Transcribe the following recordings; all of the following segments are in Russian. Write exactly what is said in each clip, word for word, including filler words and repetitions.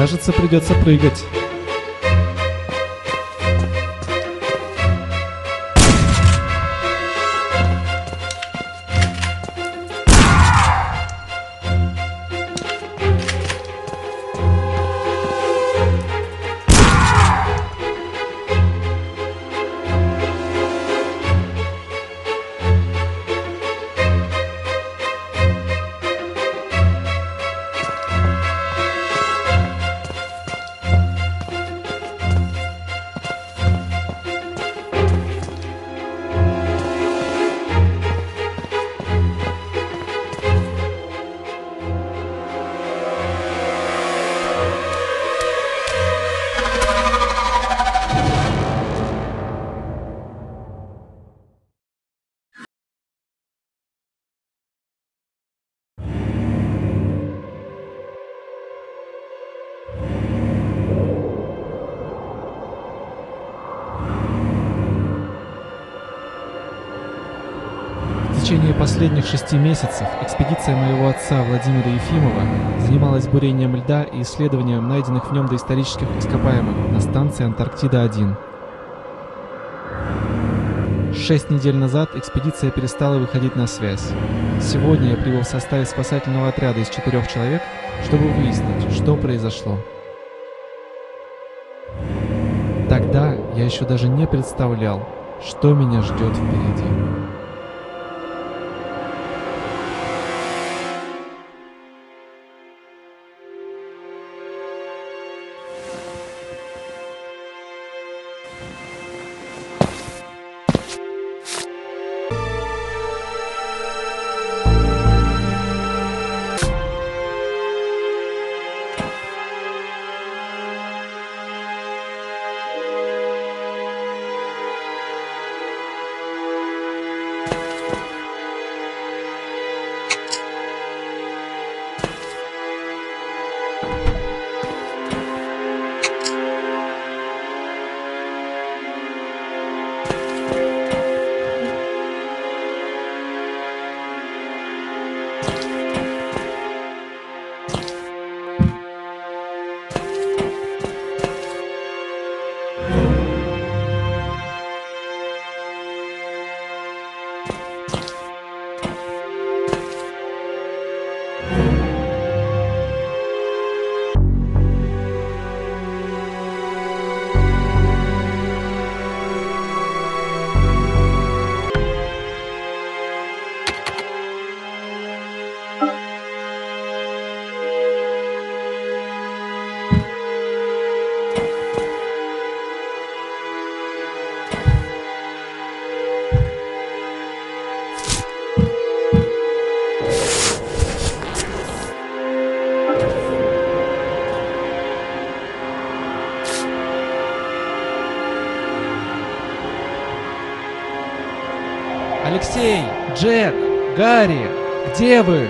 Кажется, придется прыгать. В течение последних шести месяцев экспедиция моего отца Владимира Ефимова занималась бурением льда и исследованием найденных в нем доисторических ископаемых на станции Антарктида один. Шесть недель назад экспедиция перестала выходить на связь. Сегодня я прибыл в составе спасательного отряда из четырех человек, чтобы выяснить, что произошло. Тогда я еще даже не представлял, что меня ждет впереди. Алексей, Джек, Гарри, где вы?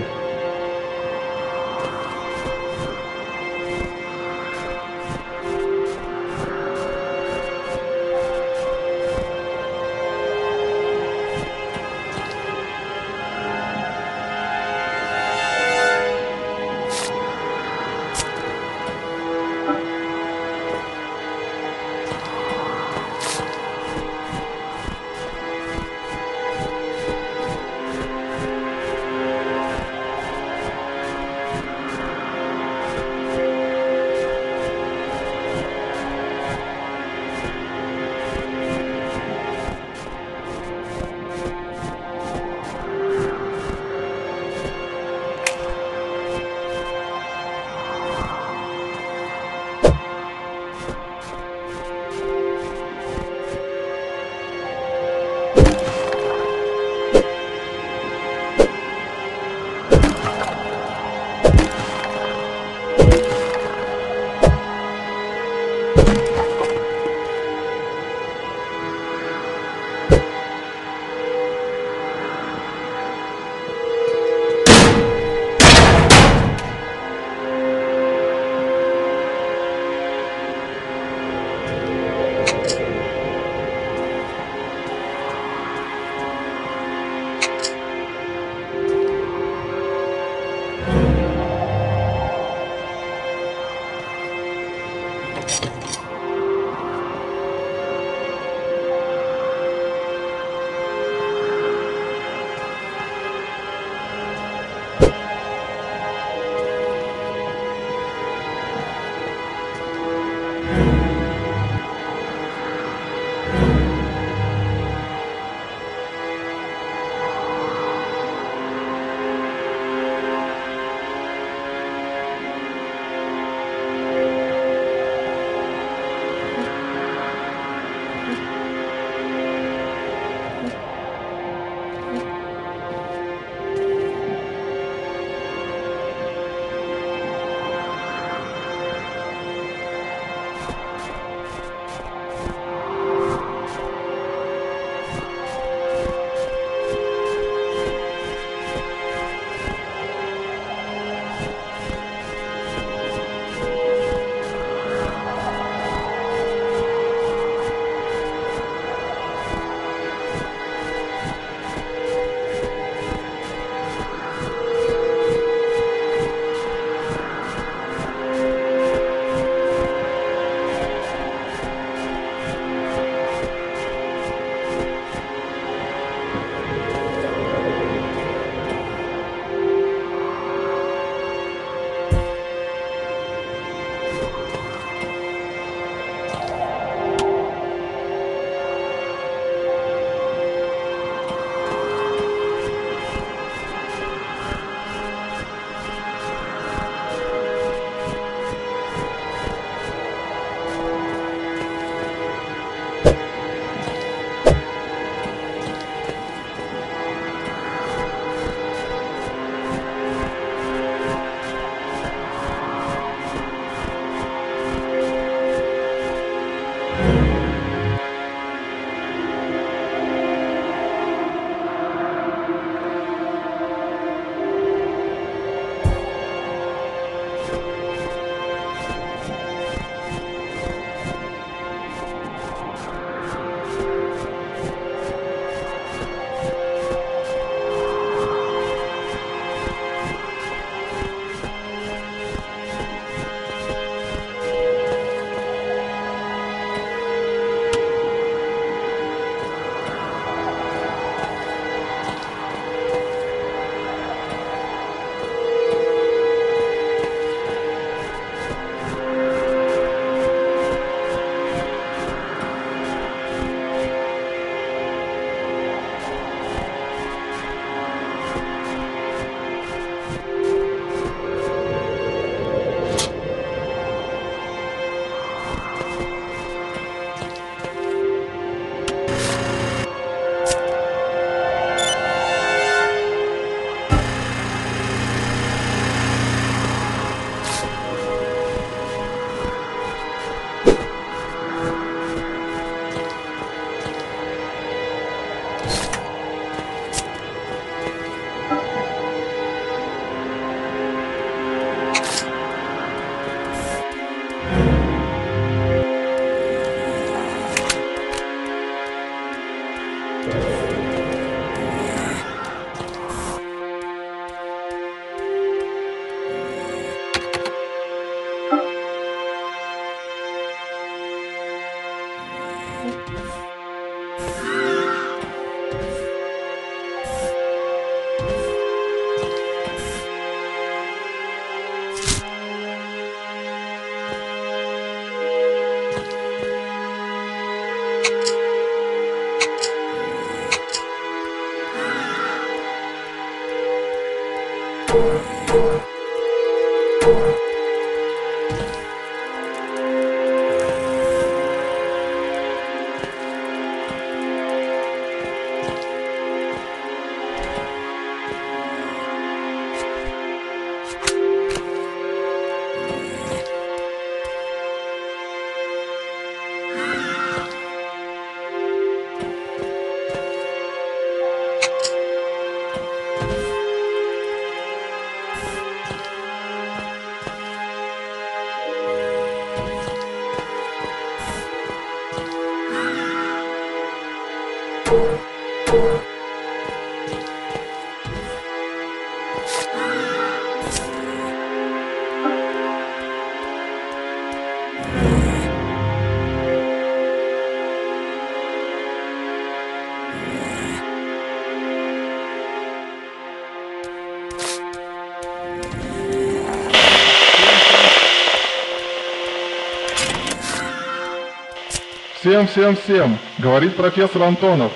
Всем, всем, всем, говорит профессор Антонов,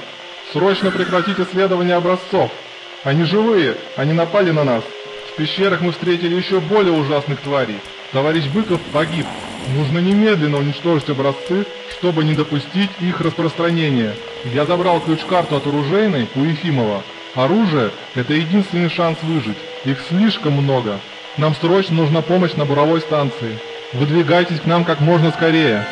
срочно прекратить исследование образцов. Они живые, они напали на нас. В пещерах мы встретили еще более ужасных тварей. Товарищ Быков погиб. Нужно немедленно уничтожить образцы, чтобы не допустить их распространения. Я забрал ключ-карту от оружейной у Ефимова. Оружие – это единственный шанс выжить. Их слишком много. Нам срочно нужна помощь на буровой станции. Выдвигайтесь к нам как можно скорее.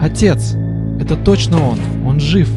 Отец, это точно он, он жив.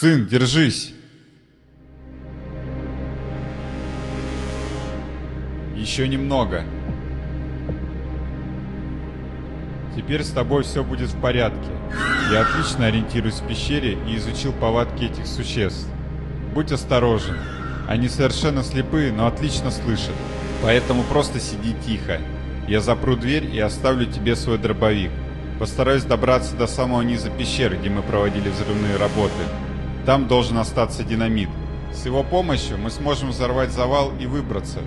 Сын, держись! Еще немного. Теперь с тобой все будет в порядке. Я отлично ориентируюсь в пещере и изучил повадки этих существ. Будь осторожен. Они совершенно слепые, но отлично слышат. Поэтому просто сиди тихо. Я запру дверь и оставлю тебе свой дробовик. Постараюсь добраться до самого низа пещеры, где мы проводили взрывные работы. Там должен остаться динамит. С его помощью мы сможем взорвать завал и выбраться.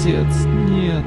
отец, нет.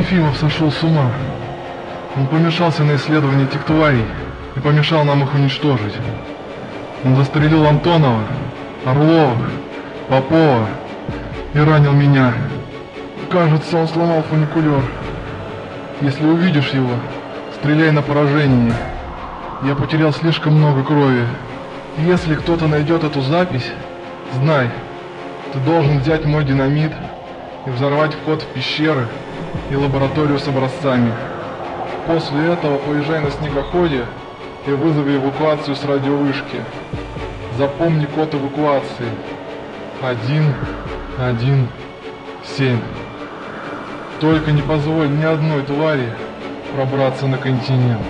Ефимов сошел с ума. Он помешался на исследовании этих тварей и помешал нам их уничтожить. Он застрелил Антонова, Орлова, Попова и ранил меня. Кажется, он сломал фуникулер. Если увидишь его, стреляй на поражение. Я потерял слишком много крови. Если кто-то найдет эту запись, знай, ты должен взять мой динамит и взорвать вход в пещеры и лабораторию с образцами. После этого поезжай на снегоходе и вызови эвакуацию с радиовышки. Запомни код эвакуации. один один семь. Только не позволь ни одной твари пробраться на континент.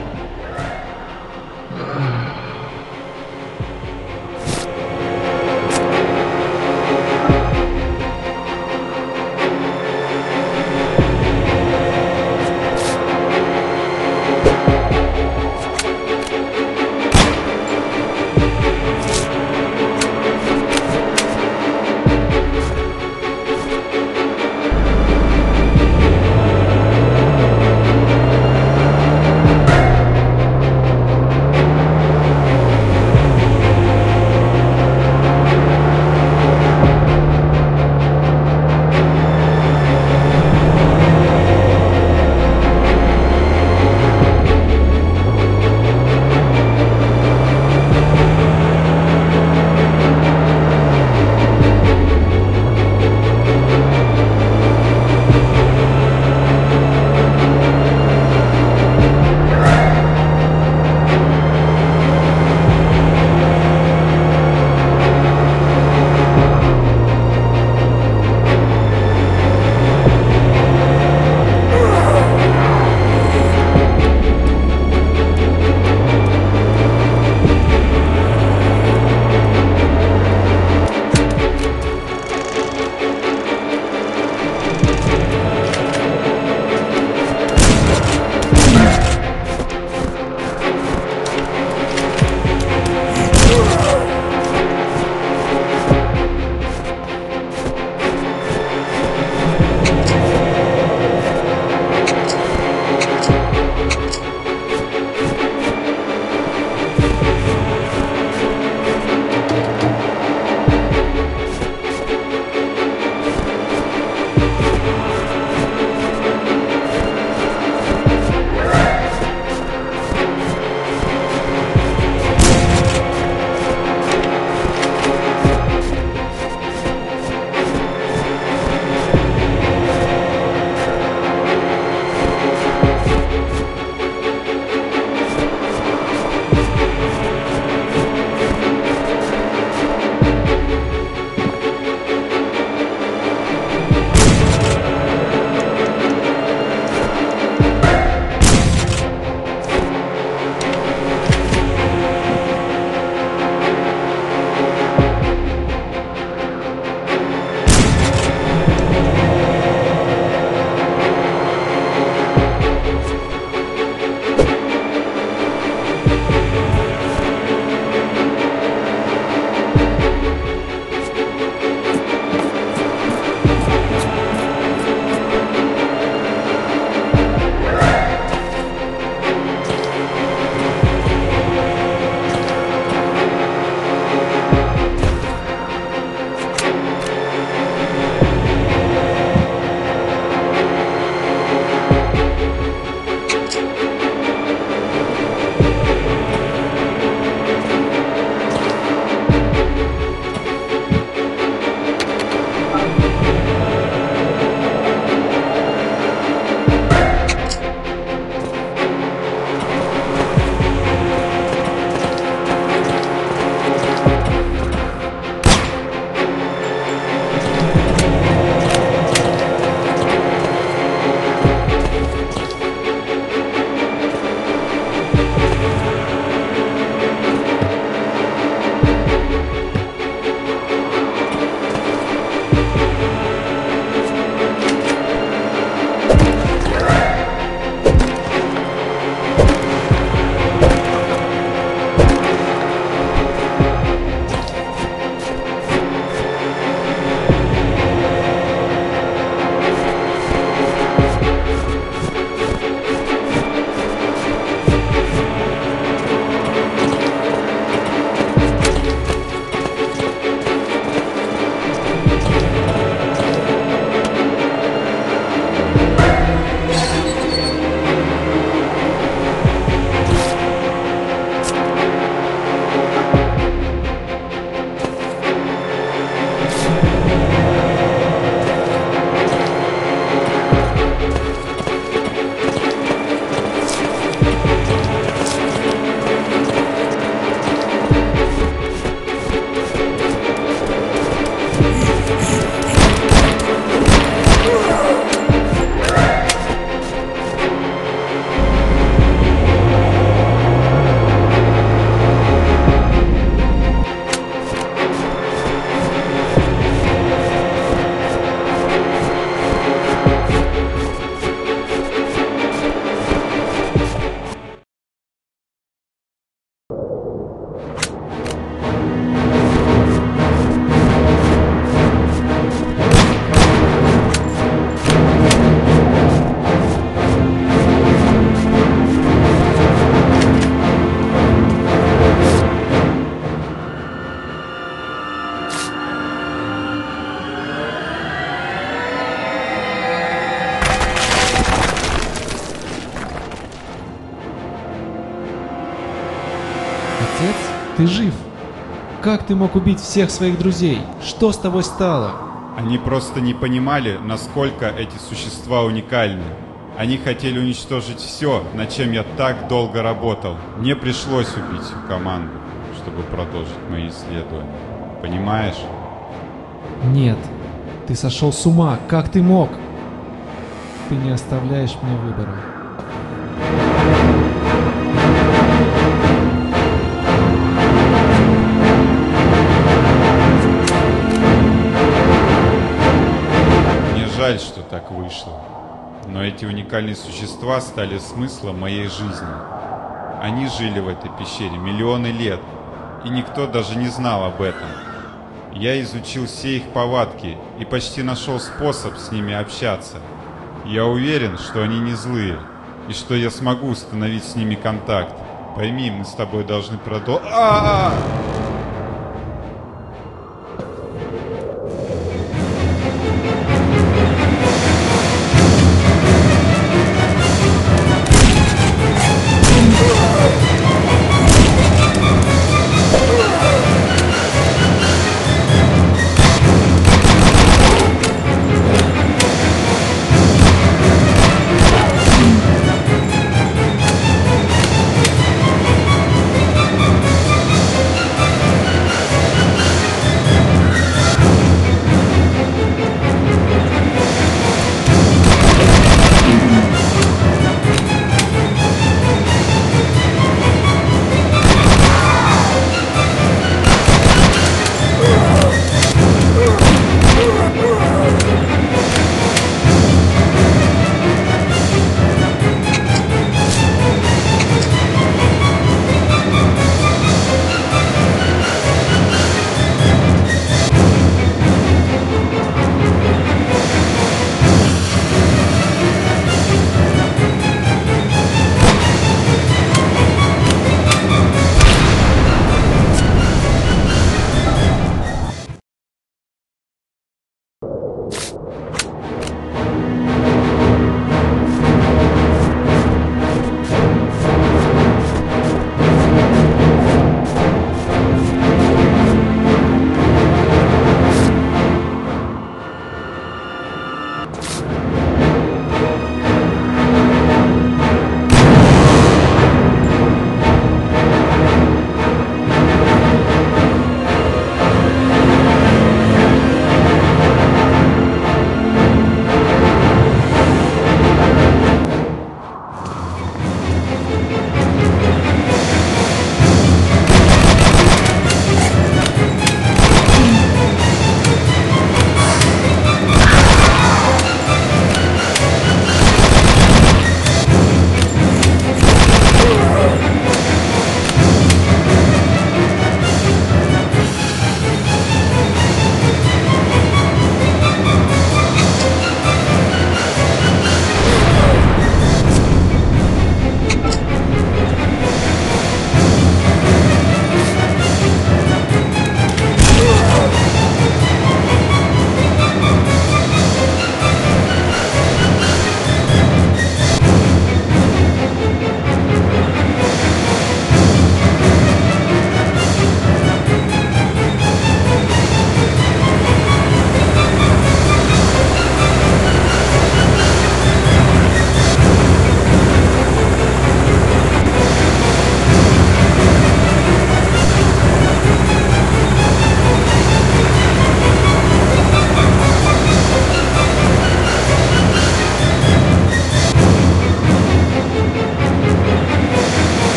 Отец, ты жив? Как ты мог убить всех своих друзей? Что с тобой стало? Они просто не понимали, насколько эти существа уникальны. Они хотели уничтожить все, над чем я так долго работал. Мне пришлось убить всю команду, чтобы продолжить мои исследования. Понимаешь? Нет. Ты сошел с ума. Как ты мог? Ты не оставляешь мне выбора. Мне жаль, что так вышло. Но эти уникальные существа стали смыслом моей жизни. Они жили в этой пещере миллионы лет, и никто даже не знал об этом. Я изучил все их повадки и почти нашел способ с ними общаться. Я уверен, что они не злые, и что я смогу установить с ними контакт. Пойми, мы с тобой должны продолжить...